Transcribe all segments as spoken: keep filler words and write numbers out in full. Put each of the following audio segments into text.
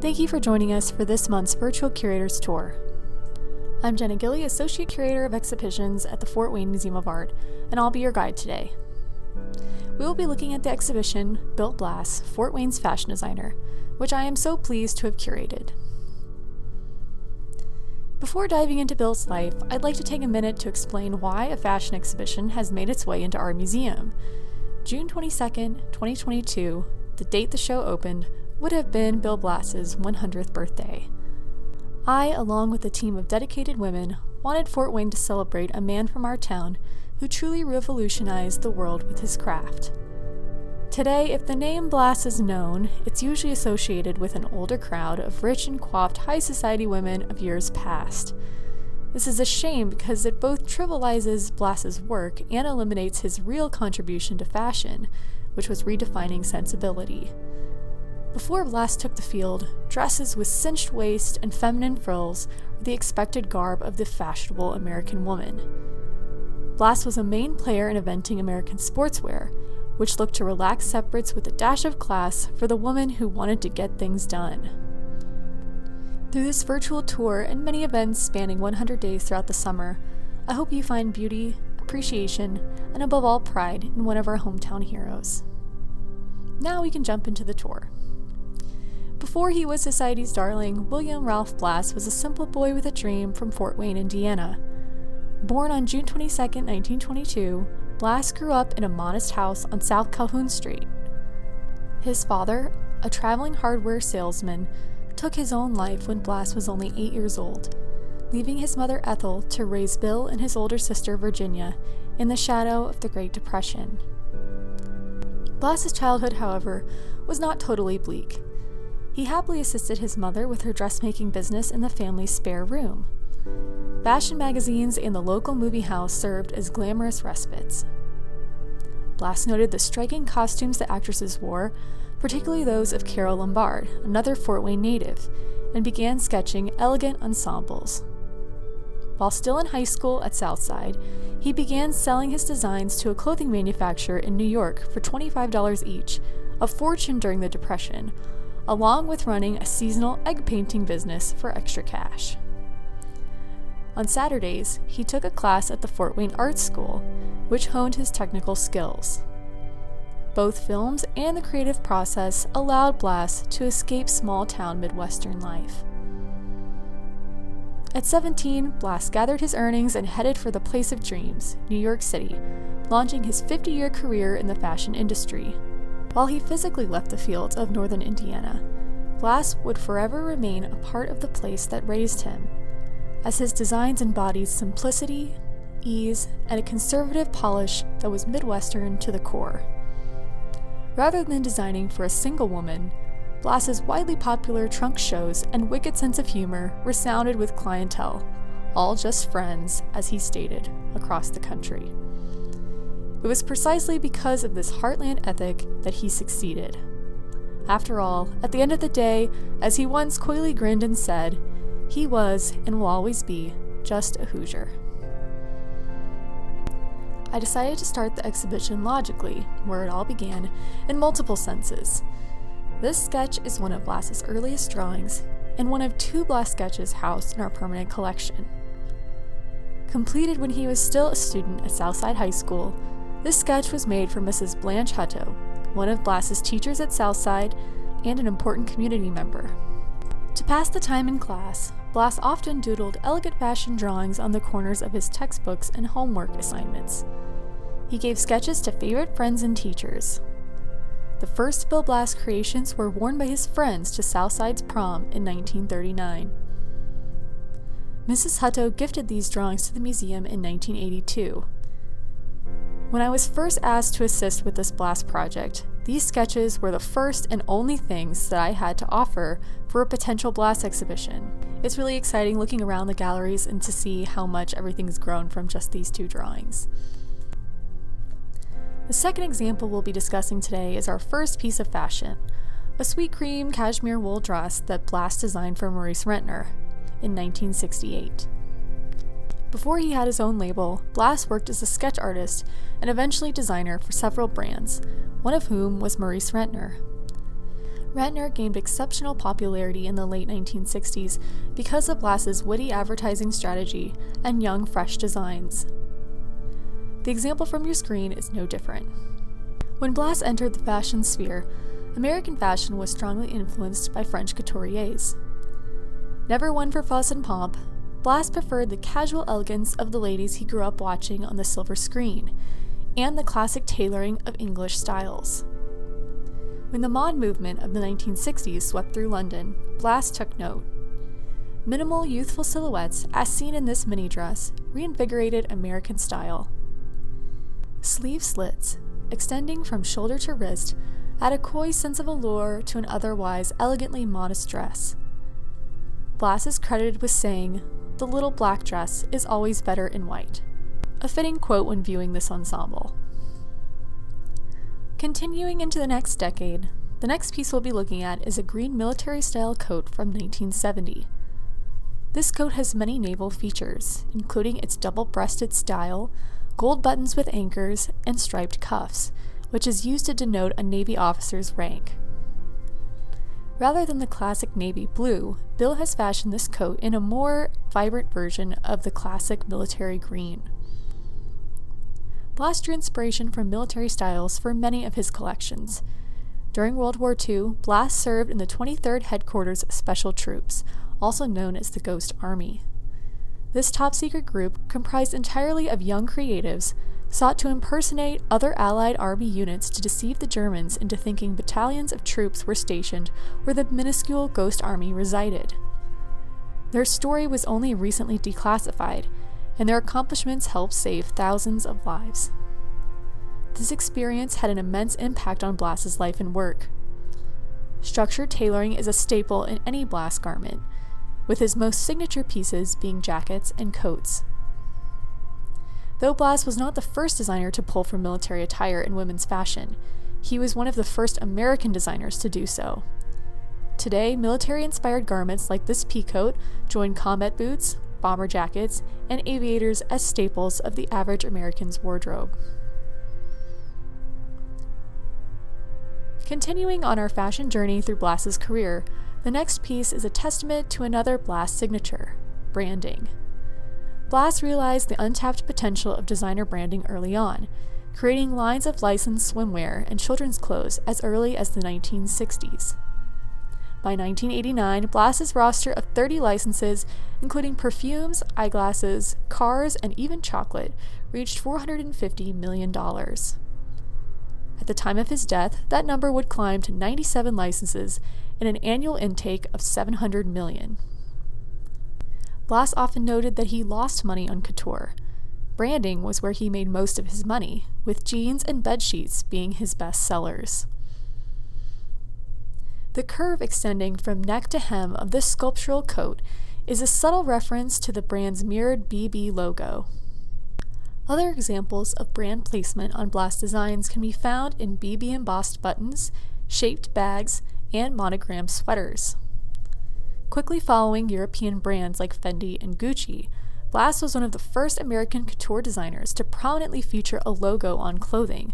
Thank you for joining us for this month's Virtual Curators Tour. I'm Jenna Gilley, Associate Curator of Exhibitions at the Fort Wayne Museum of Art, and I'll be your guide today. We will be looking at the exhibition, Built Blass, Fort Wayne's Fashion Designer, which I am so pleased to have curated. Before diving into Bill's life, I'd like to take a minute to explain why a fashion exhibition has made its way into our museum. June twenty-second, twenty twenty-two, the date the show opened, would have been Bill Blass's one hundredth birthday. I, along with a team of dedicated women, wanted Fort Wayne to celebrate a man from our town who truly revolutionized the world with his craft. Today, if the name Blass is known, it's usually associated with an older crowd of rich and coiffed high society women of years past. This is a shame because it both trivializes Blass's work and eliminates his real contribution to fashion, which was redefining sensibility. Before Blass took the field, dresses with cinched waist and feminine frills were the expected garb of the fashionable American woman. Blass was a main player in inventing American sportswear, which looked to relax separates with a dash of class for the woman who wanted to get things done. Through this virtual tour and many events spanning one hundred days throughout the summer, I hope you find beauty, appreciation, and above all pride in one of our hometown heroes. Now we can jump into the tour. Before he was society's darling, William Ralph Blass was a simple boy with a dream from Fort Wayne, Indiana. Born on June twenty-second, nineteen twenty-two, Blass grew up in a modest house on South Calhoun Street. His father, a traveling hardware salesman, took his own life when Blass was only eight years old, leaving his mother Ethel to raise Bill and his older sister Virginia in the shadow of the Great Depression. Blass's childhood, however, was not totally bleak. He happily assisted his mother with her dressmaking business in the family's spare room. Fashion magazines and the local movie house served as glamorous respites. Blass noted the striking costumes the actresses wore, particularly those of Carole Lombard, another Fort Wayne native, and began sketching elegant ensembles. While still in high school at Southside, he began selling his designs to a clothing manufacturer in New York for twenty-five dollars each, a fortune during the Depression, along with running a seasonal egg painting business for extra cash. On Saturdays, he took a class at the Fort Wayne Art School, which honed his technical skills. Both films and the creative process allowed Blass to escape small-town Midwestern life. At seventeen, Blass gathered his earnings and headed for the place of dreams, New York City, launching his fifty-year career in the fashion industry. While he physically left the fields of northern Indiana, Blass would forever remain a part of the place that raised him, as his designs embodied simplicity, ease, and a conservative polish that was Midwestern to the core. Rather than designing for a single woman, Blass's widely popular trunk shows and wicked sense of humor resounded with clientele, all just friends, as he stated, across the country. It was precisely because of this heartland ethic that he succeeded. After all, at the end of the day, as he once coyly grinned and said, he was, and will always be, just a Hoosier. I decided to start the exhibition logically, where it all began, in multiple senses. This sketch is one of Blass's earliest drawings, and one of two Blass sketches housed in our permanent collection. Completed when he was still a student at Southside High School, this sketch was made for Missus Blanche Hutto, one of Blass's teachers at Southside, and an important community member. To pass the time in class, Blass often doodled elegant fashion drawings on the corners of his textbooks and homework assignments. He gave sketches to favorite friends and teachers. The first Bill Blass creations were worn by his friends to Southside's prom in nineteen thirty-nine. Missus Hutto gifted these drawings to the museum in nineteen eighty-two. When I was first asked to assist with this Blass project, these sketches were the first and only things that I had to offer for a potential Blass exhibition. It's really exciting looking around the galleries and to see how much everything's grown from just these two drawings. The second example we'll be discussing today is our first piece of fashion, a sweet cream cashmere wool dress that Blass designed for Maurice Rentner in nineteen sixty-eight. Before he had his own label, Blass worked as a sketch artist and eventually designer for several brands, one of whom was Maurice Rentner. Rentner gained exceptional popularity in the late nineteen sixties because of Blas's witty advertising strategy and young, fresh designs. The example from your screen is no different. When Blas entered the fashion sphere, American fashion was strongly influenced by French couturiers. Never one for fuss and pomp, Blas preferred the casual elegance of the ladies he grew up watching on the silver screen, and the classic tailoring of English styles. When the mod movement of the nineteen sixties swept through London, Blas took note. Minimal, youthful silhouettes, as seen in this mini dress, reinvigorated American style. Sleeve slits, extending from shoulder to wrist, add a coy sense of allure to an otherwise elegantly modest dress. Blas is credited with saying, "The little black dress is always better in white." A fitting quote when viewing this ensemble. Continuing into the next decade, the next piece we'll be looking at is a green military-style coat from nineteen seventy. This coat has many naval features, including its double-breasted style, gold buttons with anchors, and striped cuffs, which is used to denote a Navy officer's rank. Rather than the classic navy blue, Bill has fashioned this coat in a more vibrant version of the classic military green. Blas drew inspiration from military styles for many of his collections. During World War Two, Blas served in the twenty-third Headquarters Special Troops, also known as the Ghost Army. This top-secret group, comprised entirely of young creatives, sought to impersonate other Allied Army units to deceive the Germans into thinking battalions of troops were stationed where the minuscule Ghost Army resided. Their story was only recently declassified, and their accomplishments helped save thousands of lives. This experience had an immense impact on Blas's life and work. Structured tailoring is a staple in any Blas garment, with his most signature pieces being jackets and coats. Though Blas was not the first designer to pull from military attire in women's fashion, he was one of the first American designers to do so. Today, military-inspired garments like this peacoat join combat boots, bomber jackets, and aviators as staples of the average American's wardrobe. Continuing on our fashion journey through Blas's career, the next piece is a testament to another Blas signature, branding. Blas realized the untapped potential of designer branding early on, creating lines of licensed swimwear and children's clothes as early as the nineteen sixties. By nineteen eighty-nine, Blas's roster of thirty licenses, including perfumes, eyeglasses, cars, and even chocolate, reached four hundred fifty million dollars. At the time of his death, that number would climb to ninety-seven licenses and an annual intake of seven hundred million dollars. Blas often noted that he lost money on couture. Branding was where he made most of his money, with jeans and bedsheets being his best sellers. The curve extending from neck to hem of this sculptural coat is a subtle reference to the brand's mirrored B B logo. Other examples of brand placement on Blas designs can be found in B B embossed buttons, shaped bags, and monogrammed sweaters. Quickly following European brands like Fendi and Gucci, Blas was one of the first American couture designers to prominently feature a logo on clothing,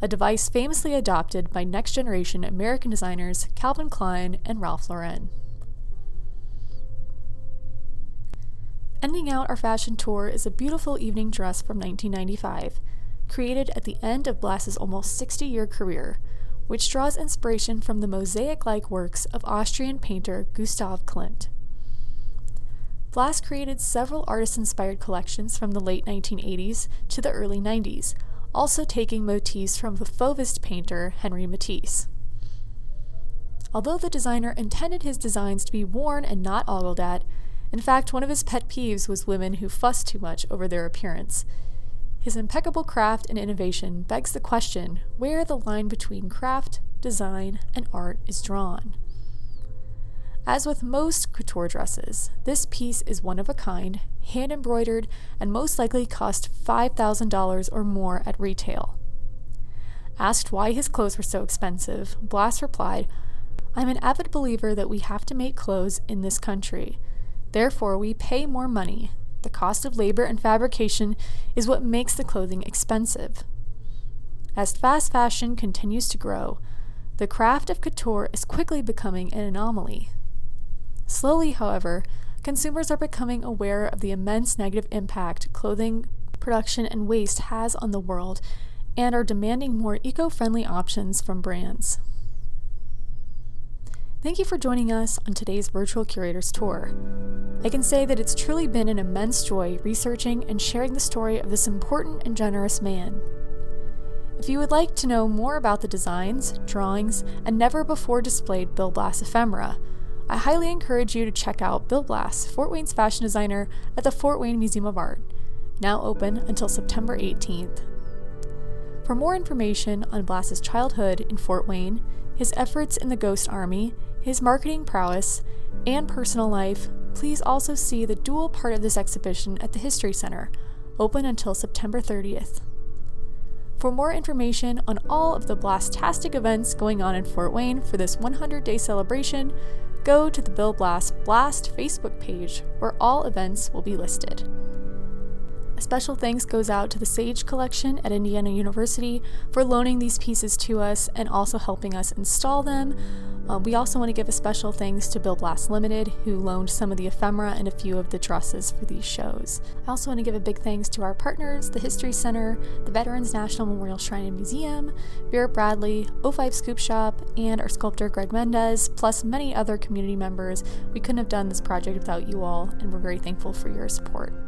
a device famously adopted by next-generation American designers Calvin Klein and Ralph Lauren. Ending out our fashion tour is a beautiful evening dress from nineteen ninety-five, created at the end of Blas's almost sixty-year career, which draws inspiration from the mosaic-like works of Austrian painter Gustav Klimt. Blas created several artist-inspired collections from the late nineteen eighties to the early nineties, also taking motifs from the Fauvist painter Henri Matisse. Although the designer intended his designs to be worn and not ogled at, in fact one of his pet peeves was women who fuss too much over their appearance. His impeccable craft and innovation begs the question where the line between craft, design, and art is drawn. As with most couture dresses, this piece is one of a kind, hand-embroidered, and most likely cost five thousand dollars or more at retail. Asked why his clothes were so expensive, Blas replied, "I'm an avid believer that we have to make clothes in this country. Therefore, we pay more money. The cost of labor and fabrication is what makes the clothing expensive." As fast fashion continues to grow, The craft of couture is quickly becoming an anomaly. Slowly, however, consumers are becoming aware of the immense negative impact clothing production and waste has on the world and are demanding more eco-friendly options from brands. Thank you for joining us on today's Virtual Curators Tour. I can say that it's truly been an immense joy researching and sharing the story of this important and generous man. If you would like to know more about the designs, drawings, and never-before-displayed Bill Blass ephemera, I highly encourage you to check out Bill Blass, Fort Wayne's fashion designer, at the Fort Wayne Museum of Art, now open until September eighteenth. For more information on Blass's childhood in Fort Wayne, his efforts in the Ghost Army, his marketing prowess, and personal life, please also see the dual part of this exhibition at the History Center, open until September thirtieth. For more information on all of the Blastastic events going on in Fort Wayne for this one hundred day celebration, go to the Bill Blass Blast Facebook page, where all events will be listed. A special thanks goes out to the Sage Collection at Indiana University for loaning these pieces to us and also helping us install them. Uh, we also want to give a special thanks to Bill Blass Limited, who loaned some of the ephemera and a few of the dresses for these shows. I also want to give a big thanks to our partners, the History Center, the Veterans National Memorial Shrine and Museum, Vera Bradley, O five Scoop Shop, and our sculptor Greg Mendez, plus many other community members. We couldn't have done this project without you all, and we're very thankful for your support.